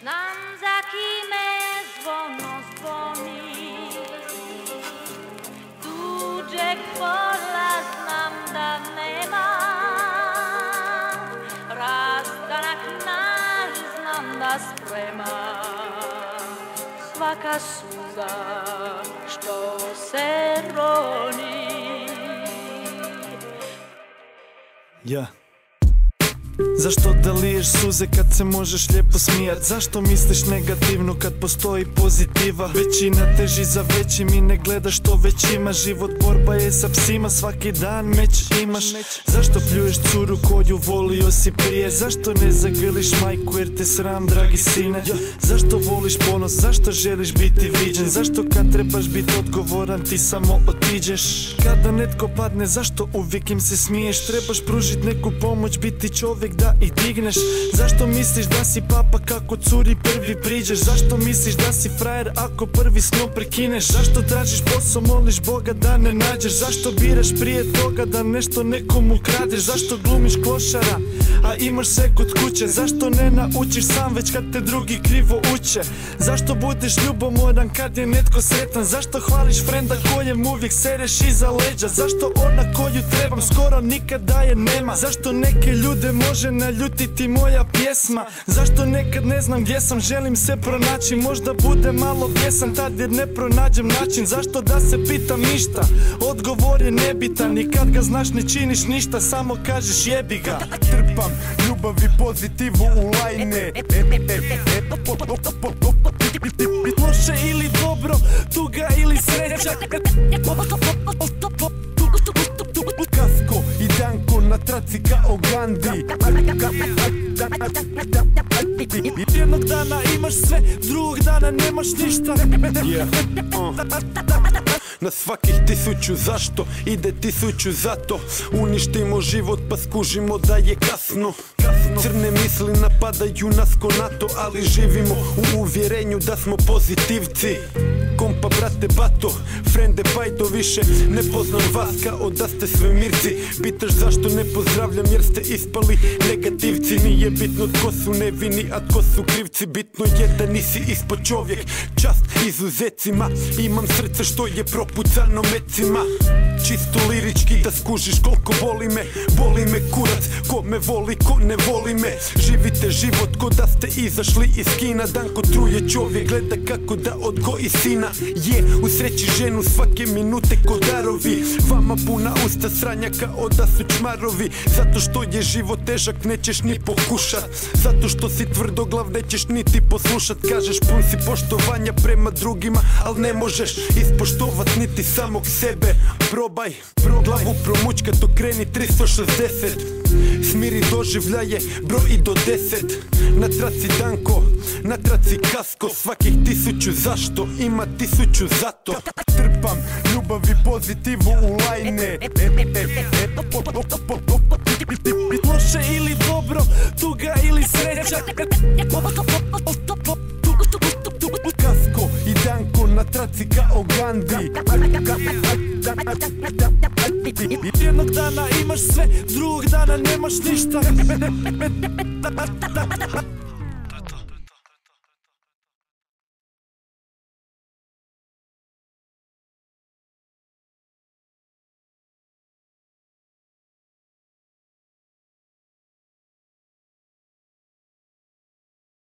Znam za kime zvono zvoni, tuđeg pola znam da nema, rastanak naš znam da sprema, svaka suza što se roni. Ja. Zašto da liješ suze kad se možeš lijepo smijat? Zašto misliš negativno kad postoji pozitiva? Većina teži za većim i ne gledaš što već ima. Život borba je sa psima, svaki dan meč imaš. Zašto pljuješ curu koju volio si prije? Zašto ne zagrliš majku jer te sram, dragi sine? Zašto voliš ponos, zašto želiš biti viđen? Zašto kad trebaš biti odgovoran ti samo otiđeš? Kada netko padne, zašto uvijek im se smiješ? Trebaš pružit neku pomoć, biti čovjek da i digneš. Zašto misliš da si papa kako curi prvi priđeš? Zašto misliš da si frajer ako prvi sno prekineš? Zašto tražiš posao, moliš Boga da ne nađeš? Zašto biraš prije toga da nešto nekomu kradeš? Zašto glumiš klošara a imaš sve kod kuće? Zašto ne naučiš sam već kad te drugi krivo uče? Zašto budeš ljubomoran kad je netko sretan? Zašto hvališ frenda kojem uvijek sereš iza leđa? Zašto ona koju trebam skoro nikada je nema? Zašto neke ljude može naljutiti moja pjesma? Zašto nekad ne znam gdje sam, želim se pronaći? Možda bude malo pjesan tad jer ne pronađem način. Zašto da se pitam ništa? Odgovor je nebitan i kad ga znaš ne činiš ništa, samo kažeš jebi ga. Trpam ljubav i pozitivu u lajne. Loše ili dobro, tuga ili sreća, Kasko i Danko na traci kao Gandhi. Jednog dana imaš sve, drugog dana nemaš ništa. Na svakih 1000 zašto ide 1000 zato. Uništimo život pa skužimo da je kasno. Crne misli napadaju nas ko NATO, ali živimo u uvjerenju da smo pozitivci. Kompa brate bato, frende bajdo, više ne poznam vas kao da ste svemirci. Pitaš zašto ne pozdravljam jer ste ispali negativci. Nije bitno tko su nevini a tko su krivci, bitno je da nisi ispod čovjek. Čast izuzecima, imam srce što je propucano mecima. Čisto lirički da skužiš koliko boli me kurac, ko me voli, ko ne voli me. Živite život ko da ste izašli iz kina. Danko truje čovjek, gleda kako da odgoji sina. Je, u sreći ženu svake minute ko darovi. Vama puna usta sranja kao da su čmarovi. Zato što je život težak nećeš ni pokušat, zato što si tvrdoglav nećeš niti poslušat. Kažeš pun si poštovanja prema drugima, al ne možeš ispoštovat niti samog sebe. Probaj glavu promučkat, okreni 360. Smiri doživljaje, broji do 10. Na traci Danko, na traci Kasko. Svakih 1000 zašto ima 1000 zato. Trpam ljubav i pozitivu u lajne. Loše ili dobro, tuga ili sreća, Kasko i Danko na traci kao Gandhi. Jednog dana imaš sve, drugog dana nemaš ništa.